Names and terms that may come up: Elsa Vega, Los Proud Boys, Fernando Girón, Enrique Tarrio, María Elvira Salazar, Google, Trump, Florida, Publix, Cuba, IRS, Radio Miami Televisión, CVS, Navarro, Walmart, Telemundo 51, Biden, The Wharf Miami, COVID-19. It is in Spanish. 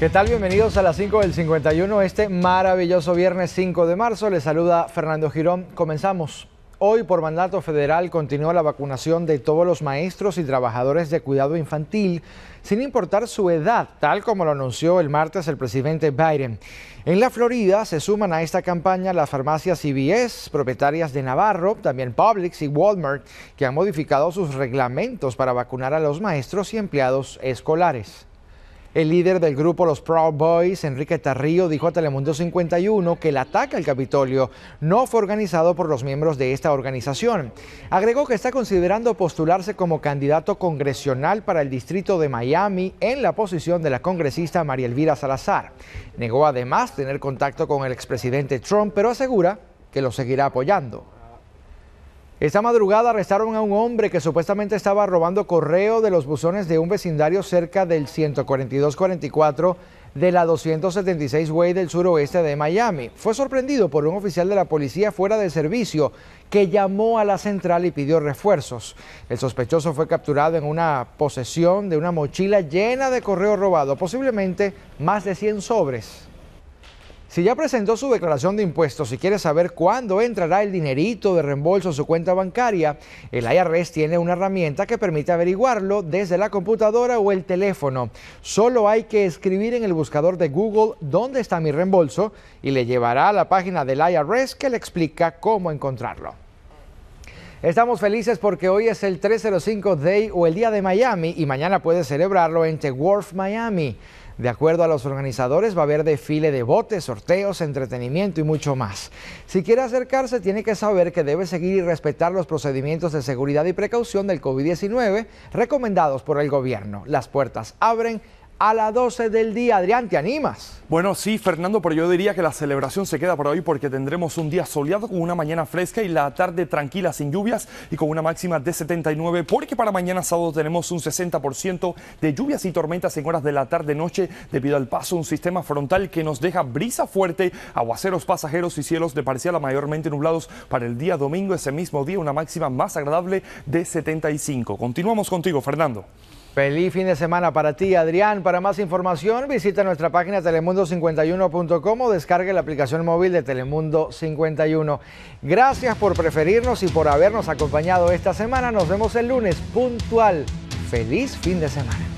¿Qué tal? Bienvenidos a las 5 del 51, este maravilloso viernes 5 de marzo. Les saluda Fernando Girón. Comenzamos. Hoy, por mandato federal, continúa la vacunación de todos los maestros y trabajadores de cuidado infantil, sin importar su edad, tal como lo anunció el martes el presidente Biden. En la Florida se suman a esta campaña las farmacias CVS, propietarias de Navarro, también Publix y Walmart, que han modificado sus reglamentos para vacunar a los maestros y empleados escolares. El líder del grupo Los Proud Boys, Enrique Tarrio, dijo a Telemundo 51 que el ataque al Capitolio no fue organizado por los miembros de esta organización. Agregó que está considerando postularse como candidato congresional para el distrito de Miami en la posición de la congresista María Elvira Salazar. Negó además tener contacto con el expresidente Trump, pero asegura que lo seguirá apoyando. Esta madrugada arrestaron a un hombre que supuestamente estaba robando correo de los buzones de un vecindario cerca del 14244 de la 276 Way del suroeste de Miami. Fue sorprendido por un oficial de la policía fuera de servicio que llamó a la central y pidió refuerzos. El sospechoso fue capturado en una posesión de una mochila llena de correo robado, posiblemente más de 100 sobres. Si ya presentó su declaración de impuestos y quiere saber cuándo entrará el dinerito de reembolso a su cuenta bancaria, el IRS tiene una herramienta que permite averiguarlo desde la computadora o el teléfono. Solo hay que escribir en el buscador de Google dónde está mi reembolso y le llevará a la página del IRS que le explica cómo encontrarlo. Estamos felices porque hoy es el 305 Day o el Día de Miami y mañana puedes celebrarlo en The Wharf Miami. De acuerdo a los organizadores, va a haber desfile de botes, sorteos, entretenimiento y mucho más. Si quiere acercarse, tiene que saber que debe seguir y respetar los procedimientos de seguridad y precaución del COVID-19 recomendados por el gobierno. Las puertas abren a las 12 del día. Adrián, ¿te animas? Bueno, sí, Fernando, pero yo diría que la celebración se queda por hoy porque tendremos un día soleado con una mañana fresca y la tarde tranquila sin lluvias y con una máxima de 79, porque para mañana sábado tenemos un 60% de lluvias y tormentas en horas de la tarde-noche debido al paso de un sistema frontal que nos deja brisa fuerte, aguaceros pasajeros y cielos de parcial a mayormente nublados para el día domingo. Ese mismo día una máxima más agradable de 75. Continuamos contigo, Fernando. Feliz fin de semana para ti, Adrián. Para más información, visita nuestra página telemundo51.com o descargue la aplicación móvil de Telemundo 51. Gracias por preferirnos y por habernos acompañado esta semana. Nos vemos el lunes puntual. Feliz fin de semana.